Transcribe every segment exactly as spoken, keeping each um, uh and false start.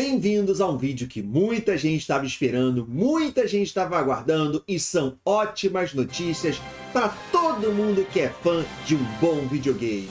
Bem-vindos a um vídeo que muita gente estava esperando, muita gente estava aguardando e são ótimas notícias para todo mundo que é fã de um bom videogame.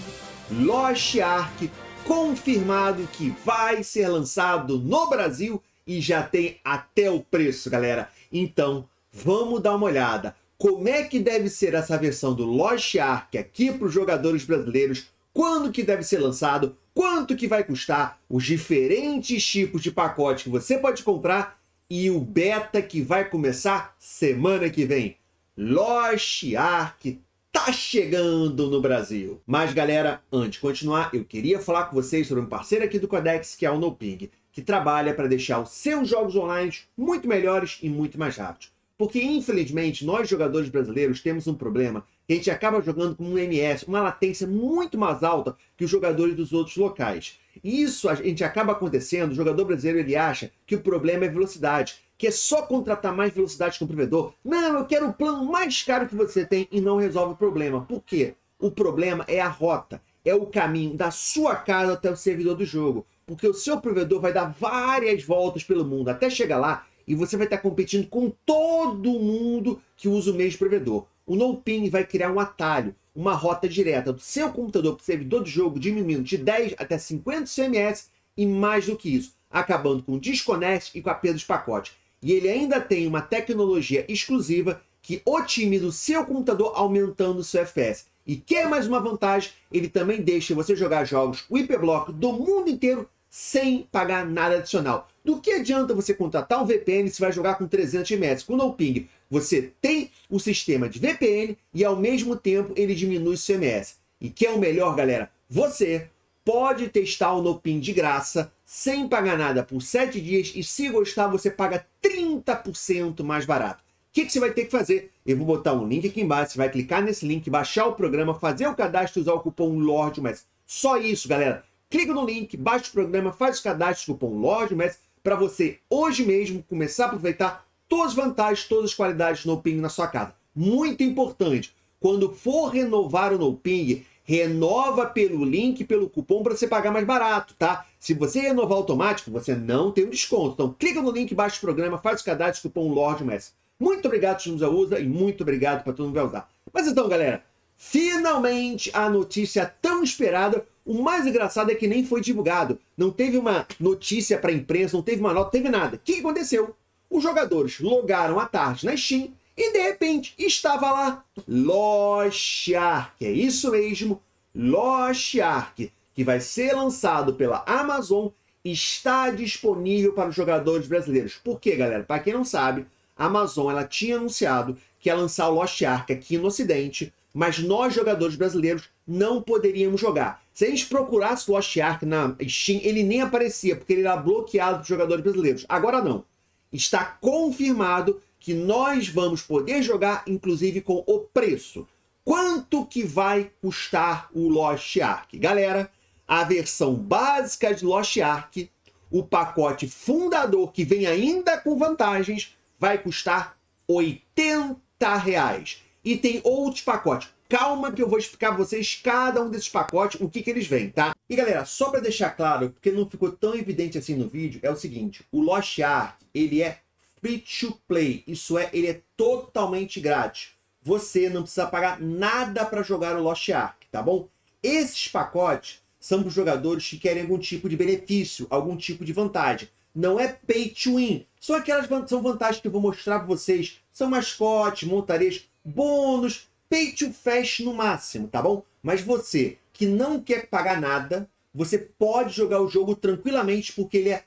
Lost Ark confirmado que vai ser lançado no Brasil e já tem até o preço, galera. Então, vamos dar uma olhada. Como é que deve ser essa versão do Lost Ark aqui para os jogadores brasileiros? Quando que deve ser lançado, quanto que vai custar, os diferentes tipos de pacote que você pode comprar e o beta que vai começar semana que vem. Lost Ark tá chegando no Brasil. Mas galera, antes de continuar, eu queria falar com vocês sobre um parceiro aqui do CODEX, que é o NoPing, que trabalha para deixar os seus jogos online muito melhores e muito mais rápidos. Porque, infelizmente, nós jogadores brasileiros temos um problema que a gente acaba jogando com um M S, uma latência muito mais alta que os jogadores dos outros locais. E isso a gente acaba acontecendo, o jogador brasileiro ele acha que o problema é velocidade, que é só contratar mais velocidade com o provedor. Não, eu quero o plano mais caro que você tem e não resolve o problema. Por quê? O problema é a rota, é o caminho da sua casa até o servidor do jogo. Porque o seu provedor vai dar várias voltas pelo mundo até chegar lá, e você vai estar competindo com todo mundo que usa o mesmo provedor. O NoPing vai criar um atalho, uma rota direta do seu computador para o servidor do jogo, diminuindo de dez até cinquenta C M S e mais do que isso, acabando com o desconect e com a perda de pacote. E ele ainda tem uma tecnologia exclusiva que otimiza o seu computador aumentando o seu F P S. E quer mais uma vantagem? Ele também deixa você jogar jogos hiperblock do mundo inteiro sem pagar nada adicional. Do que adianta você contratar um V P N se vai jogar com trezentos metros? Com o NoPing, você tem o sistema de V P N e ao mesmo tempo ele diminui o C M S. E que é o melhor, galera? Você pode testar o NoPing de graça, sem pagar nada por sete dias e se gostar você paga trinta por cento mais barato. O que, que você vai ter que fazer? Eu vou botar um link aqui embaixo, você vai clicar nesse link, baixar o programa, fazer o cadastro e usar o cupom LORDMONS. Só isso, galera. Clica no link, baixa o programa, faz o cadastro, o cupom LORDMONS, para você, hoje mesmo, começar a aproveitar todas as vantagens, todas as qualidades do NoPing na sua casa. Muito importante, quando for renovar o NoPing, renova pelo link, pelo cupom, para você pagar mais barato, tá? Se você renovar automático, você não tem o desconto. Então, clica no link, baixa o programa, faz o cadastro, cupom LORDMONS. Muito obrigado que nos usa e muito obrigado para todo mundo que vai usar. Mas então, galera, finalmente a notícia tão esperada. O mais engraçado é que nem foi divulgado. Não teve uma notícia para a imprensa, não teve uma nota, não teve nada. O que aconteceu? Os jogadores logaram à tarde na Steam e, de repente, estava lá Lost Ark. É isso mesmo, Lost Ark, que vai ser lançado pela Amazon, está disponível para os jogadores brasileiros. Por quê, galera? Para quem não sabe, a Amazon ela tinha anunciado que ia lançar o Lost Ark aqui no Ocidente, mas nós, jogadores brasileiros, não poderíamos jogar. Se a gente procurasse o Lost Ark na Steam, ele nem aparecia, porque ele era bloqueado para os jogadores brasileiros. Agora não. Está confirmado que nós vamos poder jogar, inclusive com o preço. Quanto que vai custar o Lost Ark? Galera, a versão básica de Lost Ark, o pacote fundador, que vem ainda com vantagens, vai custar oitenta reais. E tem outros pacotes. Calma que eu vou explicar para vocês cada um desses pacotes, o que que eles vêm, tá? E galera, só para deixar claro, porque não ficou tão evidente assim no vídeo, é o seguinte, o Lost Ark, ele é free to play, isso é, ele é totalmente grátis. Você não precisa pagar nada para jogar o Lost Ark, tá bom? Esses pacotes são para os jogadores que querem algum tipo de benefício, algum tipo de vantagem. Não é pay to win, só aquelas são vantagens que eu vou mostrar para vocês, são mascotes, montarias, bônus, pay to fast no máximo, tá bom? Mas você que não quer pagar nada, você pode jogar o jogo tranquilamente porque ele é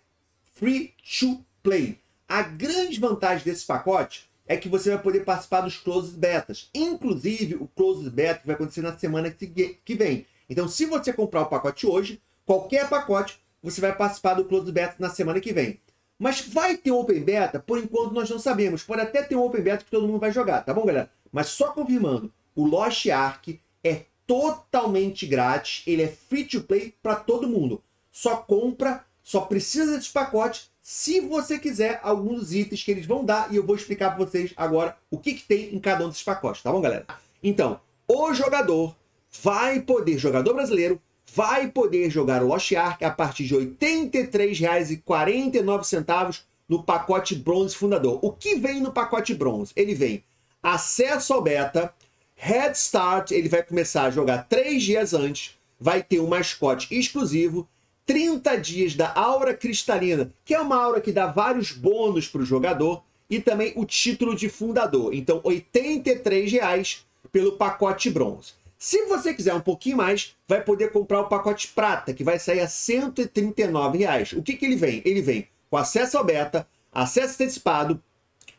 free to play. A grande vantagem desse pacote é que você vai poder participar dos closed betas, inclusive o closed beta que vai acontecer na semana que vem. Então, se você comprar o pacote hoje, qualquer pacote, você vai participar do closed beta na semana que vem. Mas vai ter open beta? Por enquanto nós não sabemos. Pode até ter um open beta que todo mundo vai jogar, tá bom, galera? Mas só confirmando, o Lost Ark é totalmente grátis, ele é free to play para todo mundo. Só compra, só precisa desse pacote se você quiser alguns itens que eles vão dar e eu vou explicar para vocês agora o que que tem em cada um desses pacotes, tá bom, galera? Então, o jogador vai poder, jogador brasileiro, vai poder jogar o Lost Ark a partir de oitenta e três reais e quarenta e nove centavos no pacote bronze fundador. O que vem no pacote bronze? Ele vem acesso ao beta, Head Start, ele vai começar a jogar três dias antes, vai ter um mascote exclusivo, trinta dias da Aura Cristalina, que é uma aura que dá vários bônus para o jogador, e também o título de fundador. Então, oitenta e três reais pelo pacote bronze. Se você quiser um pouquinho mais, vai poder comprar o pacote prata, que vai sair a cento e trinta e nove reais. O que, que ele vem? Ele vem com acesso ao beta, acesso antecipado,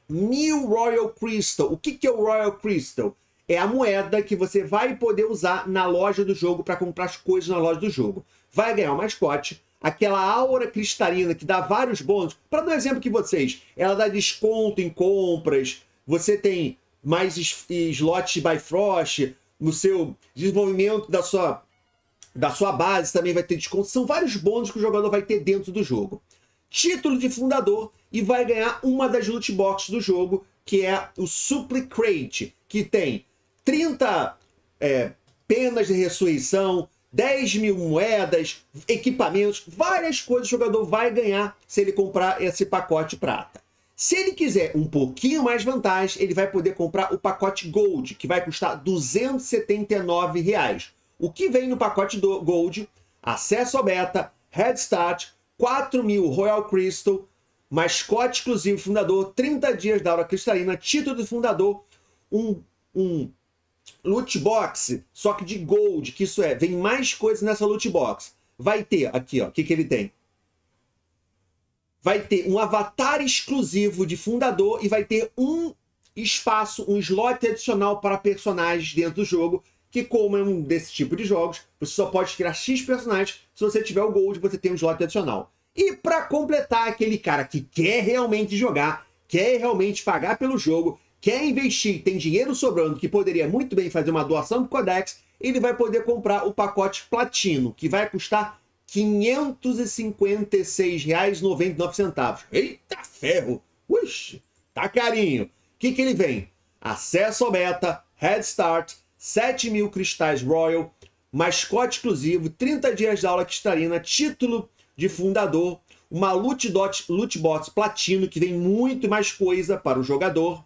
mil Royal Crystal. O que, que é o Royal Crystal? É a moeda que você vai poder usar na loja do jogo para comprar as coisas na loja do jogo. Vai ganhar um mascote, aquela aura cristalina que dá vários bônus. Para dar um exemplo que vocês, ela dá desconto em compras, você tem mais slots de Bifrost, no seu desenvolvimento da sua, da sua base também vai ter desconto. São vários bônus que o jogador vai ter dentro do jogo. Título de fundador, e vai ganhar uma das loot boxes do jogo, que é o Supply Crate, que tem trinta é, penas de ressurreição, dez mil moedas, equipamentos, várias coisas o jogador vai ganhar se ele comprar esse pacote prata. Se ele quiser um pouquinho mais vantagem, ele vai poder comprar o pacote Gold, que vai custar duzentos e setenta e nove reais. O que vem no pacote do Gold? Acesso ao beta, Head Start, quatro mil Royal Crystal, mascote exclusivo fundador, trinta dias da Aura Cristalina, título do fundador, um... um loot box, só que de gold, que isso é, vem mais coisas nessa loot box. Vai ter, aqui ó, o que que ele tem? Vai ter um avatar exclusivo de fundador e vai ter um espaço, um slot adicional para personagens dentro do jogo, que como é um desse tipo de jogos, você só pode criar X personagens, se você tiver o gold, você tem um slot adicional. E para completar, aquele cara que quer realmente jogar, quer realmente pagar pelo jogo, quer investir, tem dinheiro sobrando, que poderia muito bem fazer uma doação para o CODEX, ele vai poder comprar o pacote Platino, que vai custar quinhentos e cinquenta e seis reais e noventa e nove centavos. Eita ferro! Uixi, tá carinho. O que, que ele vem? Acesso ao beta, Head Start, sete mil cristais Royal, mascote exclusivo, trinta dias da aula cristalina, título de fundador, uma loot, dot, loot box Platino, que vem muito mais coisa para o jogador,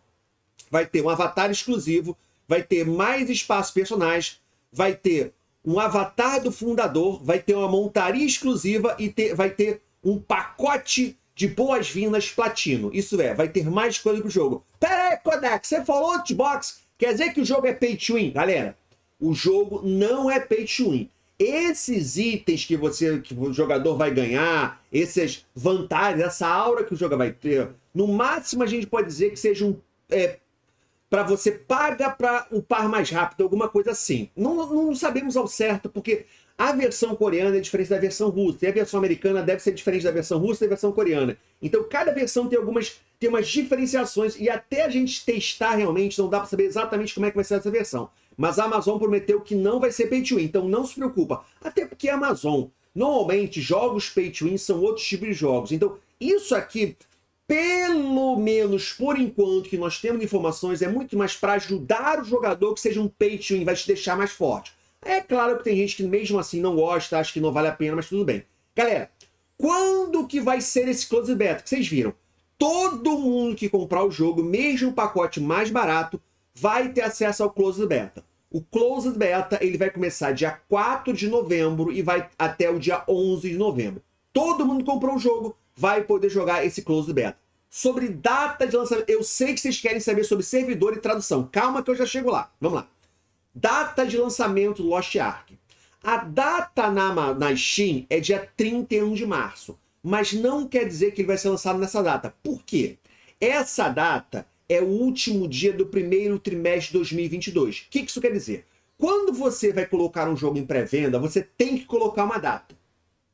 vai ter um avatar exclusivo, vai ter mais espaço personagem, vai ter um avatar do fundador, vai ter uma montaria exclusiva e ter, vai ter um pacote de boas-vindas platino. Isso é, vai ter mais coisa pro jogo. Pera aí, Kodak, você falou loot box, quer dizer que o jogo é pay to win? Galera, o jogo não é pay to win. Esses itens que, você, que o jogador vai ganhar, essas vantagens, essa aura que o jogo vai ter, no máximo a gente pode dizer que seja um... É, para você paga para upar mais rápido, alguma coisa assim. Não, não sabemos ao certo, porque a versão coreana é diferente da versão russa, e a versão americana deve ser diferente da versão russa e da versão coreana. Então cada versão tem algumas tem umas diferenciações, e até a gente testar realmente, não dá para saber exatamente como é que vai ser essa versão. Mas a Amazon prometeu que não vai ser pay to win, então não se preocupa. Até porque a Amazon, normalmente, jogos pay to win são outros tipos de jogos. Então isso aqui... Pelo menos, por enquanto, que nós temos informações, é muito mais para ajudar o jogador que seja um pay to win, vai te deixar mais forte. É claro que tem gente que mesmo assim não gosta, acha que não vale a pena, mas tudo bem. Galera, quando que vai ser esse Closed Beta? Que vocês viram, todo mundo que comprar o jogo, mesmo o pacote mais barato, vai ter acesso ao Closed Beta. O Closed Beta ele vai começar dia quatro de novembro e vai até o dia onze de novembro. Todo mundo que comprou o jogo vai poder jogar esse Closed Beta. Sobre data de lançamento, eu sei que vocês querem saber sobre servidor e tradução. Calma que eu já chego lá. Vamos lá. Data de lançamento do Lost Ark. A data na, na Steam é dia trinta e um de março. Mas não quer dizer que ele vai ser lançado nessa data. Por quê? Essa data é o último dia do primeiro trimestre de dois mil e vinte e dois. O que isso quer dizer? Quando você vai colocar um jogo em pré-venda, você tem que colocar uma data.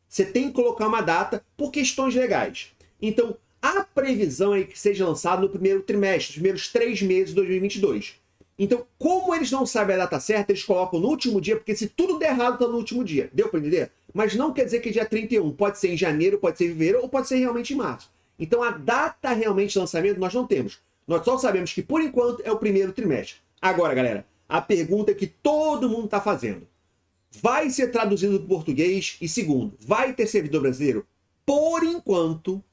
Você tem que colocar uma data por questões legais. Então, a previsão é que seja lançado no primeiro trimestre, nos primeiros três meses de dois mil e vinte e dois. Então, como eles não sabem a data certa, eles colocam no último dia, porque se tudo der errado, está no último dia. Deu para entender? Mas não quer dizer que é dia trinta e um. Pode ser em janeiro, pode ser em fevereiro, ou pode ser realmente em março. Então, a data realmente de lançamento nós não temos. Nós só sabemos que, por enquanto, é o primeiro trimestre. Agora, galera, a pergunta que todo mundo está fazendo. vai ser traduzido para o português e, segundo, vai ter servidor brasileiro? Por enquanto,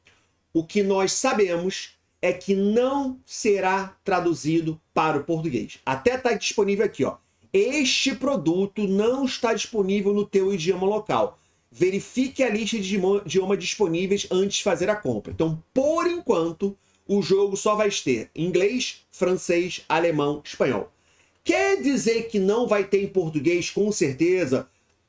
o que nós sabemos é que não será traduzido para o português. Até está disponível aqui, ó. Este produto não está disponível no teu idioma local. Verifique a lista de idiomas disponíveis antes de fazer a compra. Então, por enquanto, o jogo só vai ter inglês, francês, alemão, espanhol. Quer dizer que não vai ter em português, com certeza?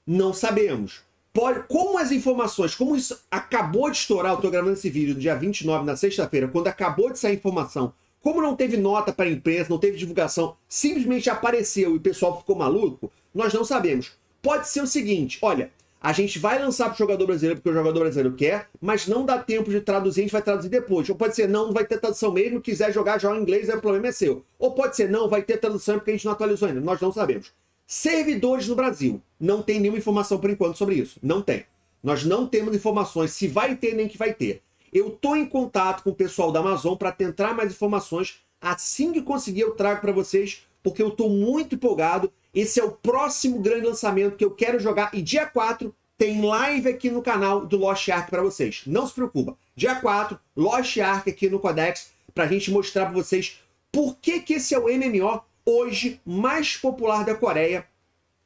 Não sabemos. Pode, como as informações, como isso acabou de estourar, eu estou gravando esse vídeo no dia vinte e nove, na sexta-feira, quando acabou de sair a informação, como não teve nota para a imprensa, não teve divulgação, simplesmente apareceu e o pessoal ficou maluco, nós não sabemos. Pode ser o seguinte, olha, a gente vai lançar para o jogador brasileiro, porque o jogador brasileiro quer, mas não dá tempo de traduzir, a gente vai traduzir depois. Ou pode ser, não, não vai ter tradução mesmo, quiser jogar, joga em inglês, aí o problema é seu. Ou pode ser, não, vai ter tradução porque a gente não atualizou ainda, nós não sabemos. Servidores no Brasil. Não tem nenhuma informação por enquanto sobre isso. Não tem. Nós não temos informações se vai ter nem que vai ter. Eu estou em contato com o pessoal da Amazon para tentar mais informações. Assim que conseguir, eu trago para vocês, porque eu estou muito empolgado. Esse é o próximo grande lançamento que eu quero jogar. E dia quatro tem live aqui no canal do Lost Ark para vocês. Não se preocupa. Dia quatro, Lost Ark aqui no Codex, para a gente mostrar para vocês por que, que esse é o M M O hoje mais popular da Coreia,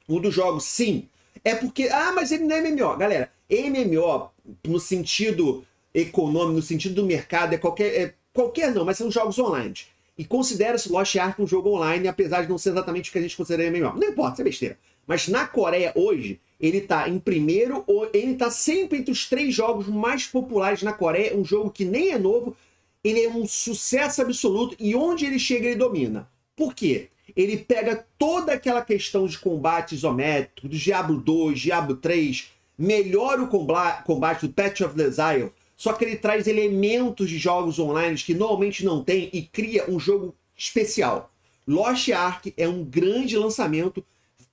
um dos jogos, sim. É porque, ah, mas ele não é M M O. Galera, M M O, no sentido econômico, no sentido do mercado, é qualquer, é, qualquer não, mas são jogos online. E considera-se Lost Ark um jogo online, apesar de não ser exatamente o que a gente considera M M O. Não importa, isso é besteira. Mas na Coreia, hoje, ele tá em primeiro, ele tá sempre entre os três jogos mais populares na Coreia, um jogo que nem é novo, ele é um sucesso absoluto, e onde ele chega, ele domina. Por quê? Ele pega toda aquela questão de combate isométrico, do Diablo dois, Diablo três, melhora o combate do Path of Exile, só que ele traz elementos de jogos online que normalmente não tem e cria um jogo especial. Lost Ark é um grande lançamento.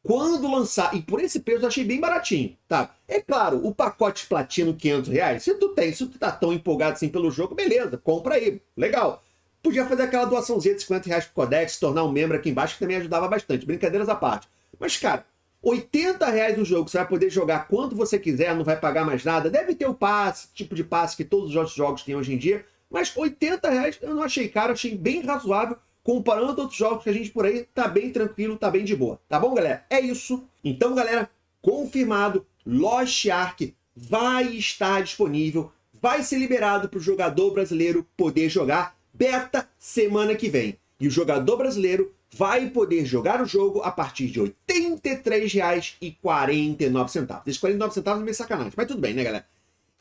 Quando lançar, e por esse preço eu achei bem baratinho, tá? É claro, o pacote platino, quinhentos reais, se tu tem, se tu tá tão empolgado assim pelo jogo, beleza, compra aí, legal. Podia fazer aquela doaçãozinha de cinquenta reais pro Codex, se tornar um membro aqui embaixo, que também ajudava bastante. Brincadeiras à parte. Mas, cara, oitenta reais no jogo, você vai poder jogar quanto você quiser, não vai pagar mais nada. Deve ter o passe, tipo de passe que todos os outros jogos têm hoje em dia. Mas oitenta reais eu não achei caro, achei bem razoável, comparando outros jogos que a gente por aí tá bem tranquilo, tá bem de boa. Tá bom, galera? É isso. Então, galera, confirmado, Lost Ark vai estar disponível, vai ser liberado pro jogador brasileiro poder jogar. Beta semana que vem. E o jogador brasileiro vai poder jogar o jogo a partir de oitenta e três reais e quarenta e nove centavos. Esses quarenta e nove centavos é meio sacanagem, mas tudo bem, né, galera?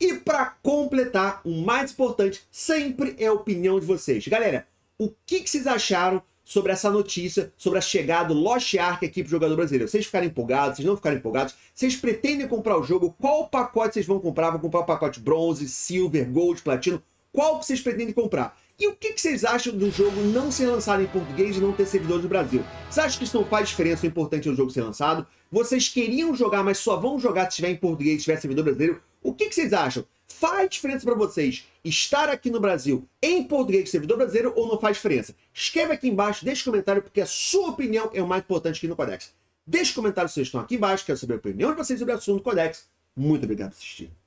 E para completar, o mais importante sempre é a opinião de vocês. Galera, o que, que vocês acharam sobre essa notícia, sobre a chegada do Lost Ark aqui pro jogador brasileiro? Vocês ficaram empolgados? Vocês não ficaram empolgados? Vocês pretendem comprar o jogo? Qual pacote vocês vão comprar? Vão comprar o pacote bronze, silver, gold, platino? Qual que vocês pretendem comprar? E o que vocês acham do jogo não ser lançado em português e não ter servidor no Brasil? Vocês acham que isso não faz diferença, o importante é o jogo ser lançado? Vocês queriam jogar, mas só vão jogar se tiver em português e se tiver servidor brasileiro? O que vocês acham? Faz diferença para vocês estar aqui no Brasil em português e servidor brasileiro ou não faz diferença? Escreve aqui embaixo, deixa um comentário, porque a sua opinião é o mais importante aqui no Codex. Deixa um comentário se vocês estão aqui embaixo, quero saber a opinião de vocês sobre o assunto do Codex. Muito obrigado por assistir.